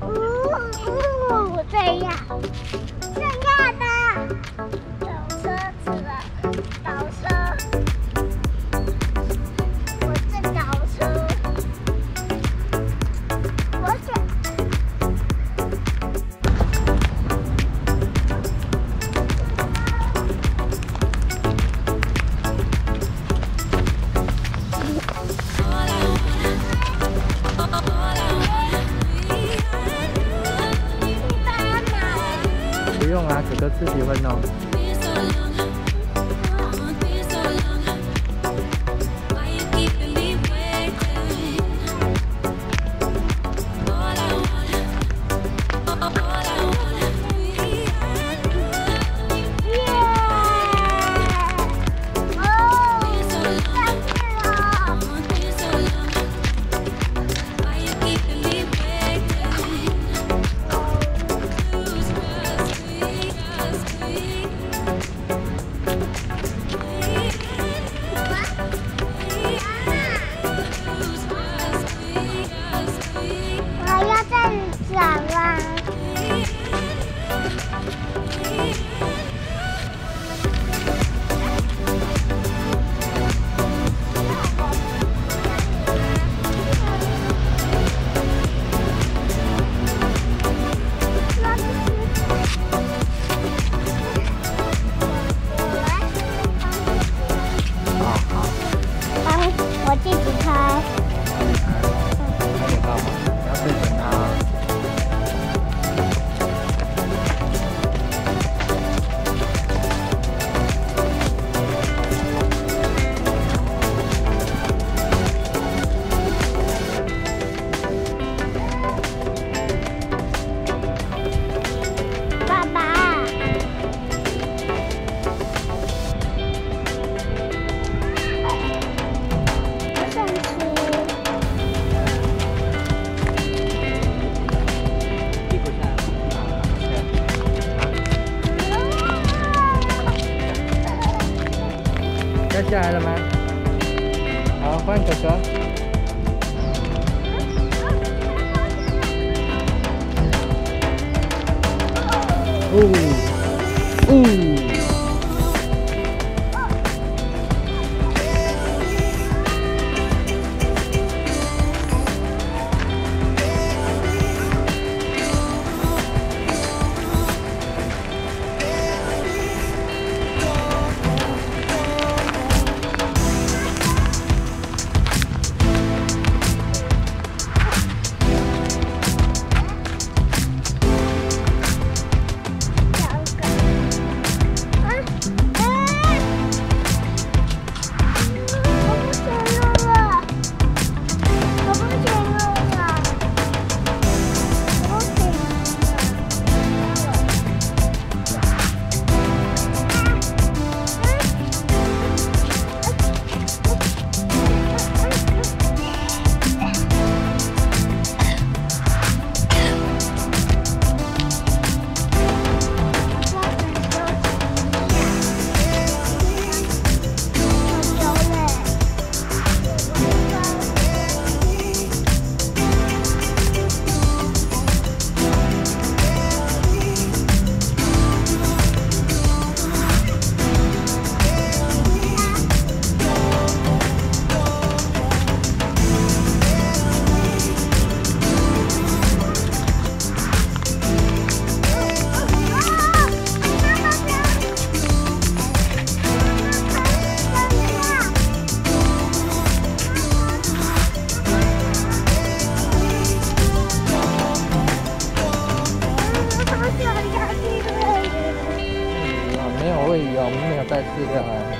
哦，这样，这样的，有车子了，倒车，我在倒车，我不用啊，哥哥自己会弄。要下来了吗？好，换哥哥。哦，哦。没有喂鱼啊，我们没有带饲料啊。